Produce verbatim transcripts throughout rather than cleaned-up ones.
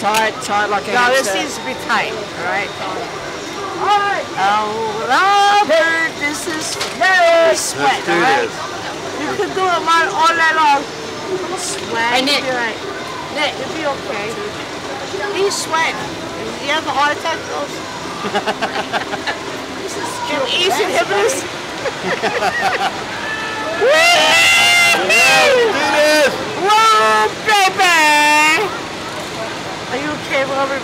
tight, tight like a... No, it seems to be tight, all right? All right. Oh, Robert, this is very sweat, all right? You can do it all, all night long. Don't sweat. And Nick, right. Nick, it'll be okay. He's sweating. Do you have a heart attack? This is cute. Ease inhibitors.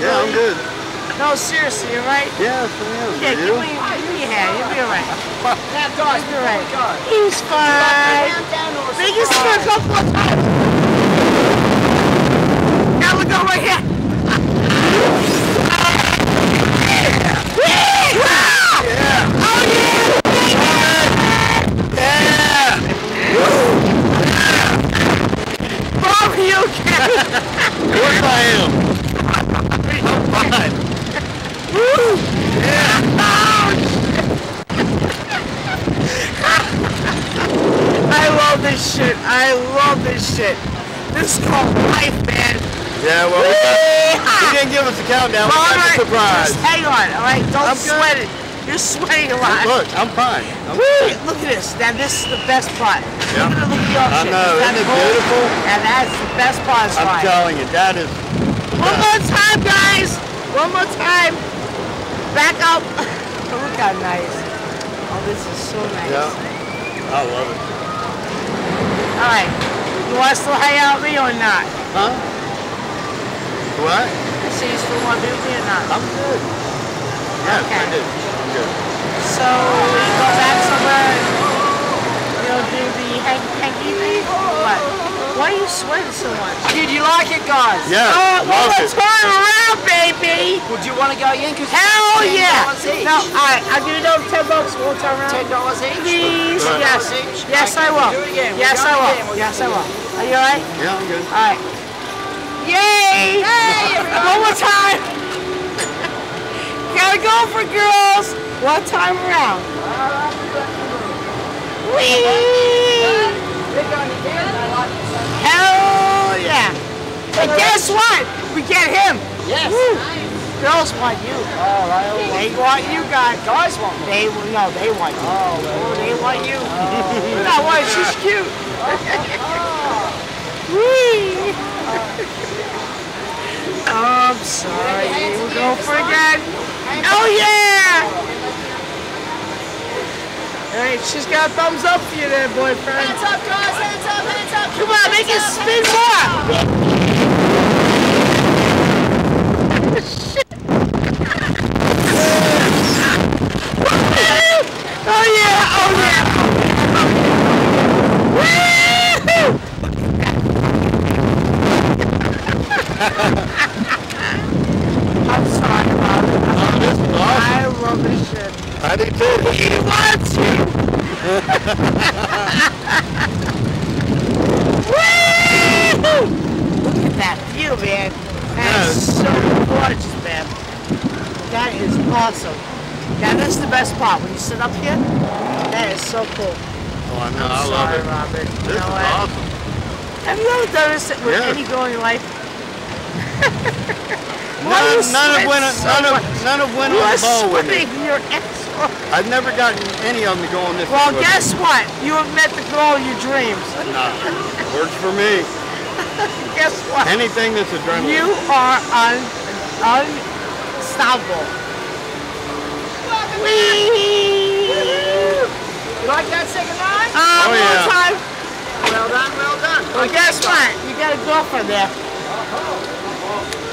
Yeah, I'm good. No, seriously, you're right? Yeah, for real. Yeah, give me, give me a hand. You'll be alright. You'll be alright. He's fine. Make it spin a couple of times. Now we go right here. Yeah. Oh, yeah. Yeah. Bob, are you okay? Of course I am. This shit, I love this shit. This is called life, man. Yeah, well, we got, he didn't give us a countdown. Well, we got right, a surprise. Just hang on, all right? Don't I'm sweat good. It. You're sweating a lot. Look, I'm fine. I'm fine. Look at this. Now, this is the best part. Yeah. Look at the I shit. know. Isn't it beautiful? And that's the best part. Of I'm telling you, that is. One yeah. more time, guys. One more time. Back up. Oh, look how nice. Oh, this is so nice. Yeah. I love it. Alright, you want to still hang out with me or not? Huh? What? I said you still want to be with me or not? I'm good. Yes, okay. I do. I'm good. So, we go back somewhere and we'll do the hanky hanky thing? What? Why are you sweating so much? Dude, you like it, guys? Yeah. Oh, well, let's turn around, baby! Would you want to go in? Hell yeah! ten dollars no, alright, I'll give you those ten bucks. We'll turn around. ten dollars each? Please. Yes. Yes, I will. Yes, I will. Yes, I will. Are you alright? Yeah, I'm good. Alright. Yay! Yay! One more time! Gotta go for girls! One time around. Whee! Hell yeah! And guess what? We get him! Yes! Woo. Girls want you. Oh, right. They want you guys. Guys want me. They no, they want you. Oh, oh they want you. Oh. Not why she's cute. Oh, oh. Wee. Oh. Oh, I'm sorry. You will go for again. Oh yeah. All right, she's got thumbs up for you there, boyfriend. Hands up, guys. Hands up. Hands up. Come on, make it spin more. Awesome. Now that's the best part. When you sit up here, that is so cool. Oh, I know. I'm I love sorry, it. Robert. This you know is what? Awesome. Have you ever done this with yeah. any girl in your life? none, none of when so none much. of none of when you I'm bow with me. Your ex I've never gotten any of them to go on this. Well, guess me. what? You have met the girl of your dreams. Nah, works for me. Guess what? Anything that's adrenaline. You are un unstoppable. You like that second line? Uh, oh, one yeah. time. Well done, well done. Well, well guess what? Right. You got a girlfriend there. Uh-huh.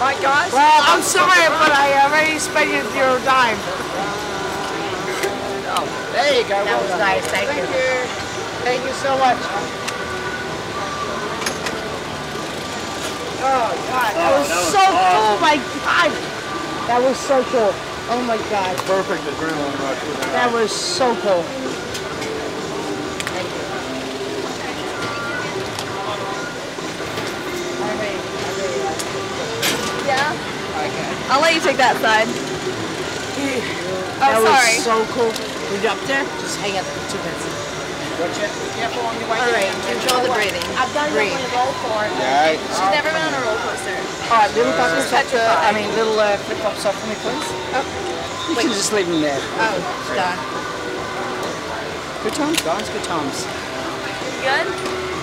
All right, guys? Well, I'm sorry, but I already spent your dime. Oh, there you go. That well was done. nice. Thank, Thank you. you. Thank you so much. Oh, God. That was, that was so awesome. cool. My God. That was so cool. Oh my God. Perfect adrenaline rush. That was so cool. Thank you. I really, I really like it. Yeah? Okay. I'll let you take that side. Oh, that sorry. That was so cool. When you're up there, just hang out for two minutes. Be careful on your right hand. All right, control the breathing. I've done that on the roll for. Yeah. She's never been on a roller coaster. All right, little fucking soccer, I mean little uh, flip flops off for me, please. Oh. You Wait. can just leave them there. Oh, done. Good times, guys. Good times. Good.